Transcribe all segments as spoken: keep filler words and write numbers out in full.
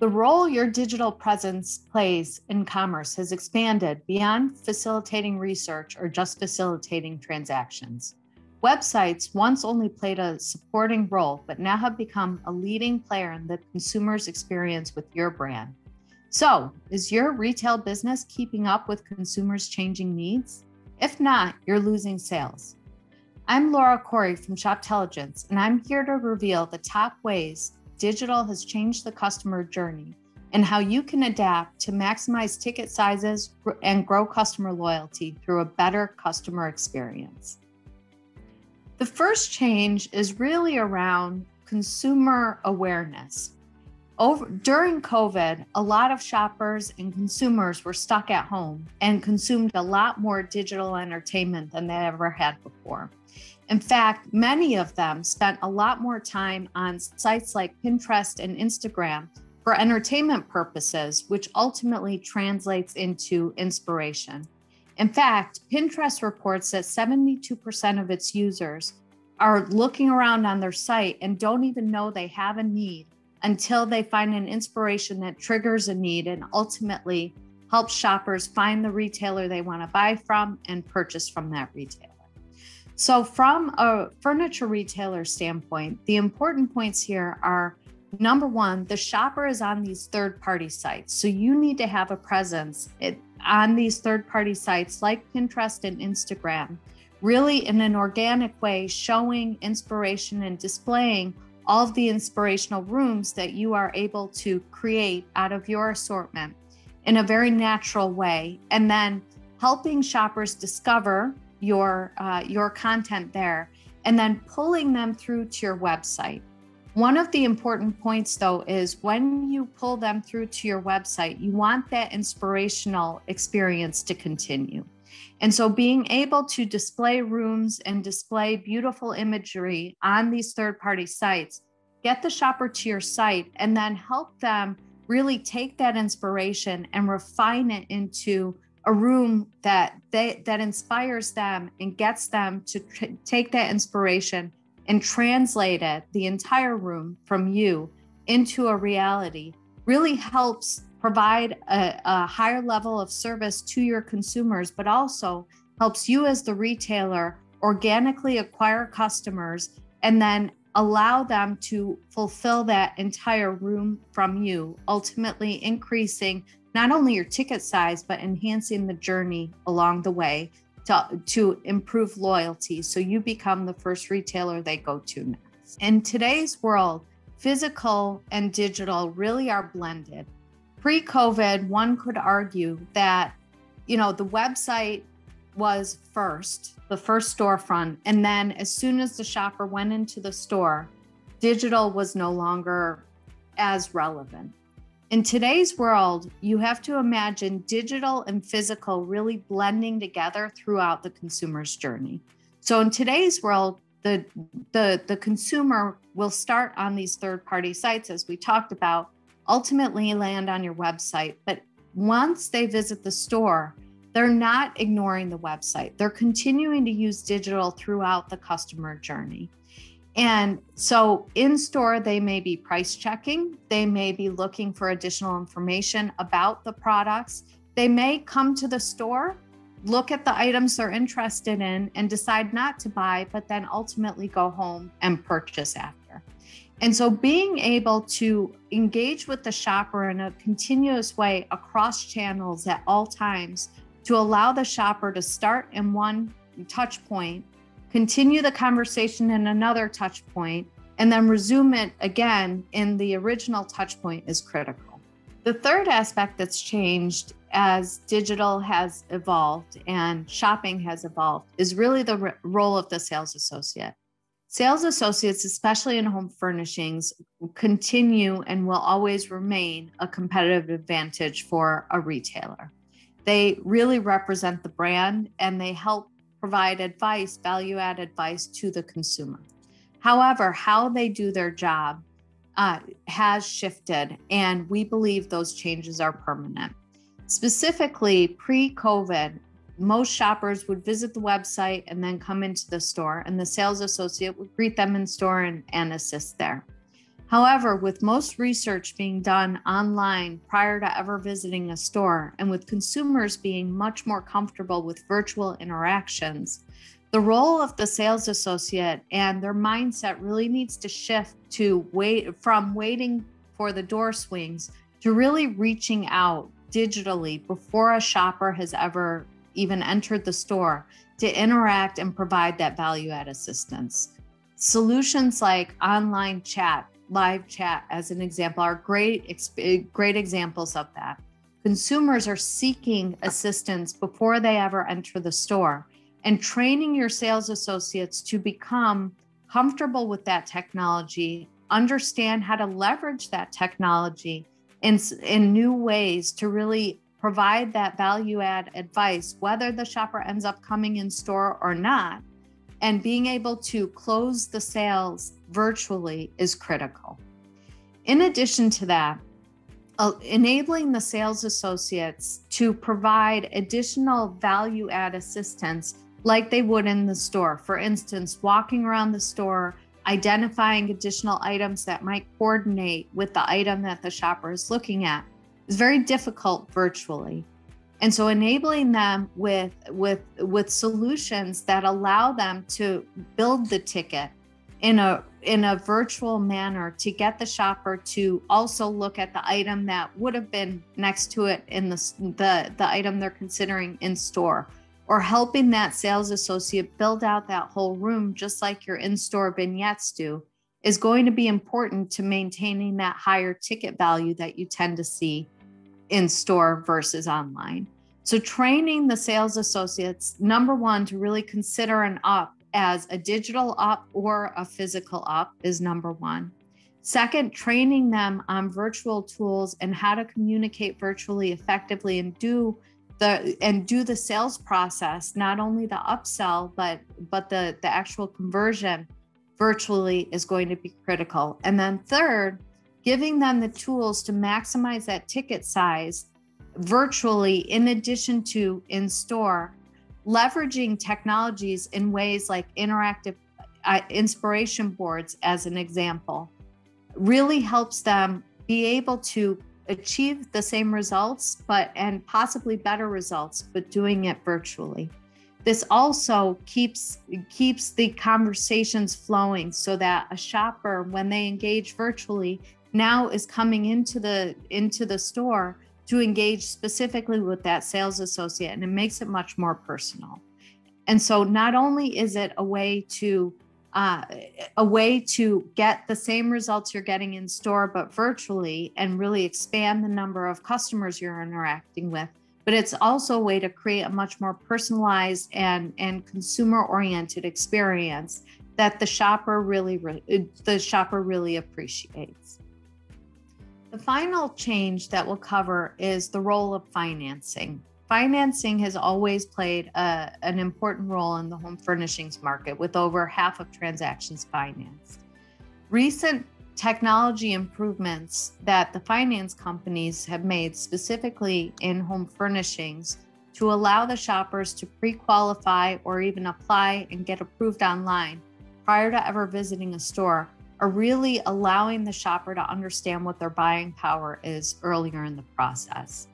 The role your digital presence plays in commerce has expanded beyond facilitating research or just facilitating transactions. Websites once only played a supporting role, but now have become a leading player in the consumer's experience with your brand. So, is your retail business keeping up with consumers' changing needs? If not, you're losing sales. I'm Laura Khory from ShopTelligence, and I'm here to reveal the top ways digital has changed the customer journey and how you can adapt to maximize ticket sizes and grow customer loyalty through a better customer experience. The first change is really around consumer awareness. Over, during COVID, a lot of shoppers and consumers were stuck at home and consumed a lot more digital entertainment than they ever had before. In fact, many of them spent a lot more time on sites like Pinterest and Instagram for entertainment purposes, which ultimately translates into inspiration. In fact, Pinterest reports that seventy-two percent of its users are looking around on their site and don't even know they have a need until they find an inspiration that triggers a need and ultimately helps shoppers find the retailer they want to buy from and purchase from that retailer. So from a furniture retailer standpoint, the important points here are, number one, the shopper is on these third-party sites. So you need to have a presence on these third-party sites like Pinterest and Instagram, really in an organic way, showing inspiration and displaying all of the inspirational rooms that you are able to create out of your assortment in a very natural way, and then helping shoppers discover your uh, your content there, and then pulling them through to your website. One of the important points though is when you pull them through to your website, you want that inspirational experience to continue. And so being able to display rooms and display beautiful imagery on these third-party sites, get the shopper to your site and then help them really take that inspiration and refine it into a room that they, that inspires them and gets them to tr- take that inspiration and translate it, the entire room from you into a reality, really helps provide a, a higher level of service to your consumers, but also helps you as the retailer organically acquire customers and then allow them to fulfill that entire room from you, ultimately increasing not only your ticket size, but enhancing the journey along the way to, to improve loyalty. So you become the first retailer they go to next. In today's world, physical and digital really are blended. Pre-COVID, one could argue that, you know, the website was first, the first storefront. And then as soon as the shopper went into the store, digital was no longer as relevant. In today's world, you have to imagine digital and physical really blending together throughout the consumer's journey. So in today's world, the, the, the consumer will start on these third-party sites, as we talked about, ultimately land on your website. But once they visit the store, they're not ignoring the website. They're continuing to use digital throughout the customer journey. And so in store, they may be price checking. They may be looking for additional information about the products. They may come to the store, look at the items they're interested in and decide not to buy, but then ultimately go home and purchase after. And so being able to engage with the shopper in a continuous way across channels at all times to allow the shopper to start in one touch point, continue the conversation in another touch point, and then resume it again in the original touch point is critical. The third aspect that's changed as digital has evolved and shopping has evolved is really the r- role of the sales associate. Sales associates, especially in home furnishings, continue and will always remain a competitive advantage for a retailer. They really represent the brand and they help provide advice, value-add advice to the consumer. However, how they do their job uh, has shifted, and we believe those changes are permanent. Specifically, pre-COVID, most shoppers would visit the website and then come into the store, and the sales associate would greet them in store and, and assist there. However, with most research being done online prior to ever visiting a store, and with consumers being much more comfortable with virtual interactions, the role of the sales associate and their mindset really needs to shift to wait from waiting for the door swings to really reaching out digitally before a shopper has ever even entered the store to interact and provide that value-add assistance. Solutions like online chat, live chat, as an example, are great, great examples of that. Consumers are seeking assistance before they ever enter the store, and training your sales associates to become comfortable with that technology, understand how to leverage that technology in, in new ways to really provide that value add advice, whether the shopper ends up coming in store or not, and being able to close the sales virtually is critical. In addition to that, uh, enabling the sales associates to provide additional value add assistance like they would in the store. For instance, walking around the store, identifying additional items that might coordinate with the item that the shopper is looking at is very difficult virtually. And so enabling them with, with, with solutions that allow them to build the ticket in a, in a virtual manner to get the shopper to also look at the item that would have been next to it in the, the, the item they're considering in store, or helping that sales associate build out that whole room, just like your in-store vignettes do, is going to be important to maintaining that higher ticket value that you tend to see in store versus online. So training the sales associates, number one, to really consider an up as a digital up or a physical up is number one. Second, training them on virtual tools and how to communicate virtually effectively and do the and do the sales process, not only the upsell, but but the, the actual conversion virtually is going to be critical. And then third, giving them the tools to maximize that ticket size virtually in addition to in store, leveraging technologies in ways like interactive uh, inspiration boards, as an example, really helps them be able to achieve the same results, but and possibly better results, but doing it virtually. This also keeps, keeps the conversations flowing so that a shopper, when they engage virtually, now is coming into the, into the store to engage specifically with that sales associate, and it makes it much more personal. And so not only is it a way to, uh, a way to get the same results you're getting in store, but virtually, and really expand the number of customers you're interacting with, but it's also a way to create a much more personalized and, and consumer-oriented experience that the shopper really the shopper really appreciates. The final change that we'll cover is the role of financing. Financing has always played a, an important role in the home furnishings market, with over half of transactions financed. Recent technology improvements that the finance companies have made specifically in home furnishings to allow the shoppers to pre-qualify or even apply and get approved online prior to ever visiting a store are really allowing the shopper to understand what their buying power is earlier in the process.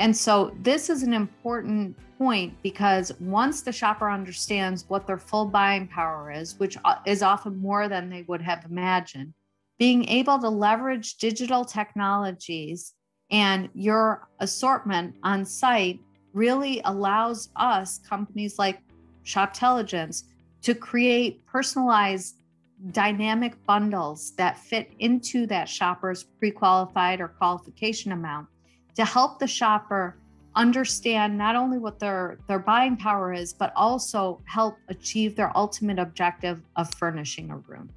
And so this is an important point, because once the shopper understands what their full buying power is, which is often more than they would have imagined, being able to leverage digital technologies and your assortment on site really allows us, companies like ShopTelligence, to create personalized dynamic bundles that fit into that shopper's pre-qualified or qualification amount to help the shopper understand not only what their, their buying power is, but also help achieve their ultimate objective of furnishing a room.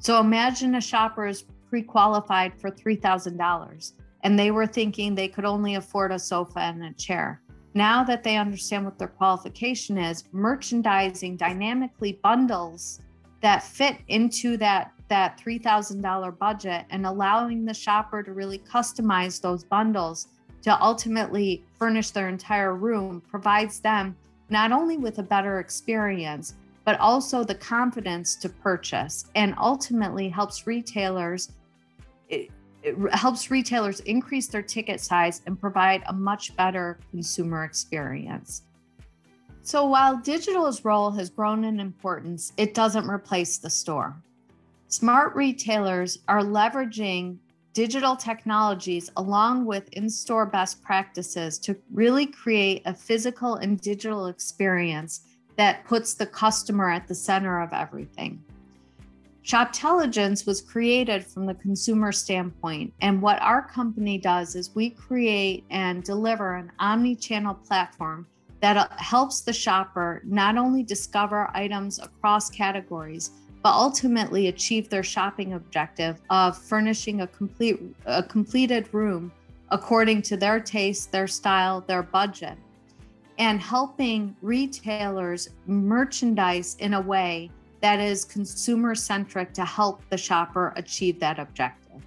So imagine a shopper is pre-qualified for three thousand dollars and they were thinking they could only afford a sofa and a chair. Now that they understand what their qualification is, merchandising dynamically bundles that fit into that, that three thousand dollars budget and allowing the shopper to really customize those bundles to ultimately furnish their entire room provides them not only with a better experience, but also the confidence to purchase, and ultimately helps retailers it, it helps retailers increase their ticket size and provide a much better consumer experience. So while digital's role has grown in importance, it doesn't replace the store. Smart retailers are leveraging digital technologies along with in-store best practices to really create a physical and digital experience that puts the customer at the center of everything. ShopTelligence was created from the consumer standpoint, and what our company does is we create and deliver an omni-channel platform that helps the shopper not only discover items across categories, but ultimately achieve their shopping objective of furnishing a complete a completed room according to their taste, their style, their budget, and helping retailers merchandise in a way that is consumer-centric to help the shopper achieve that objective.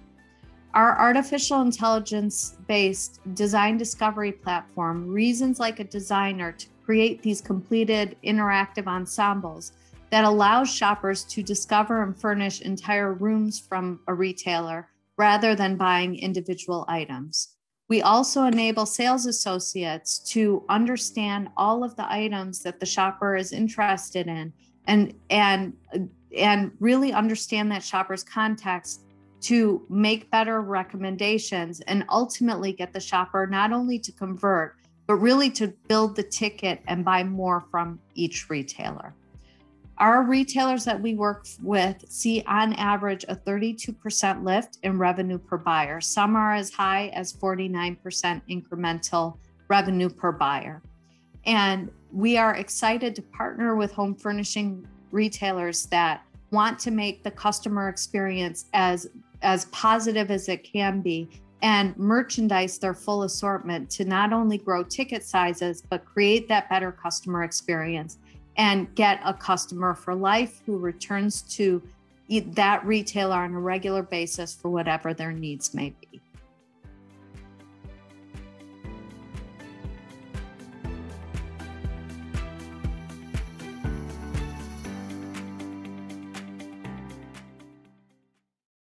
Our artificial intelligence-based design discovery platform reasons like a designer to create these completed interactive ensembles that allows shoppers to discover and furnish entire rooms from a retailer rather than buying individual items. We also enable sales associates to understand all of the items that the shopper is interested in and, and, and really understand that shopper's context to make better recommendations and ultimately get the shopper not only to convert, but really to build the ticket and buy more from each retailer. Our retailers that we work with see on average a thirty-two percent lift in revenue per buyer. Some are as high as forty-nine percent incremental revenue per buyer. And we are excited to partner with home furnishing retailers that want to make the customer experience as, as positive as it can be and merchandise their full assortment to not only grow ticket sizes, but create that better customer experience and get a customer for life who returns to that retailer on a regular basis for whatever their needs may be.